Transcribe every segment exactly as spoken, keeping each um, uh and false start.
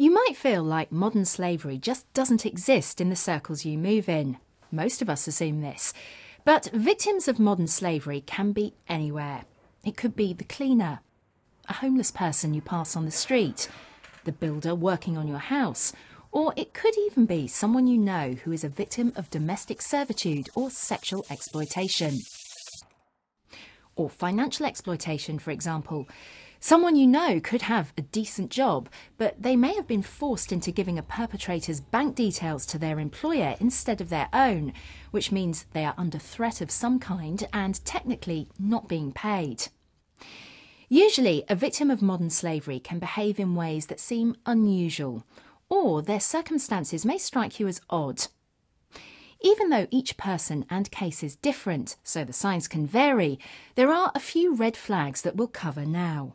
You might feel like modern slavery just doesn't exist in the circles you move in. Most of us assume this. But victims of modern slavery can be anywhere. It could be the cleaner, a homeless person you pass on the street, the builder working on your house, or it could even be someone you know who is a victim of domestic servitude or sexual exploitation. Or financial exploitation, for example. Someone you know could have a decent job, but they may have been forced into giving a perpetrator's bank details to their employer instead of their own, which means they are under threat of some kind and technically not being paid. Usually, a victim of modern slavery can behave in ways that seem unusual, or their circumstances may strike you as odd. Even though each person and case is different, so the signs can vary, there are a few red flags that we'll cover now.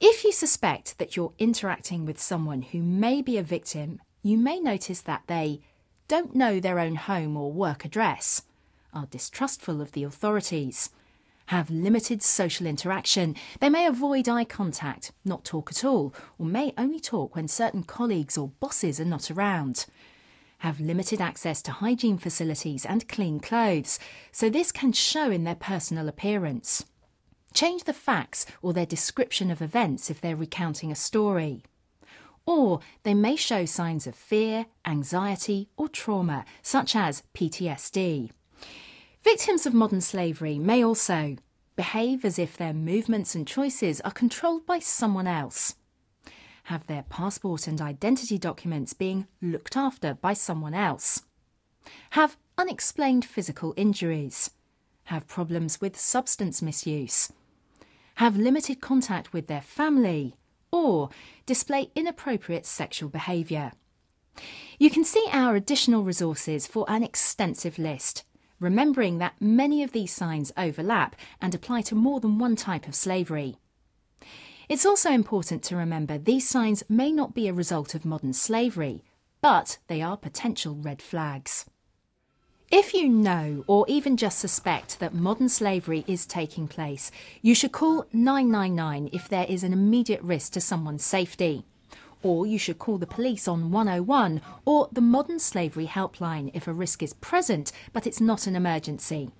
If you suspect that you're interacting with someone who may be a victim, you may notice that they don't know their own home or work address, are distrustful of the authorities, have limited social interaction, they may avoid eye contact, not talk at all, or may only talk when certain colleagues or bosses are not around, have limited access to hygiene facilities and clean clothes, so this can show in their personal appearance. Change the facts or their description of events if they're recounting a story. Or they may show signs of fear, anxiety or trauma, such as P T S D. Victims of modern slavery may also behave as if their movements and choices are controlled by someone else, have their passport and identity documents being looked after by someone else, have unexplained physical injuries, have problems with substance misuse, have limited contact with their family, or display inappropriate sexual behaviour. You can see our additional resources for an extensive list, remembering that many of these signs overlap and apply to more than one type of slavery. It's also important to remember these signs may not be a result of modern slavery, but they are potential red flags. If you know or even just suspect that modern slavery is taking place, you should call nine nine nine if there is an immediate risk to someone's safety. Or you should call the police on one oh one or the Modern Slavery Helpline if a risk is present but it's not an emergency.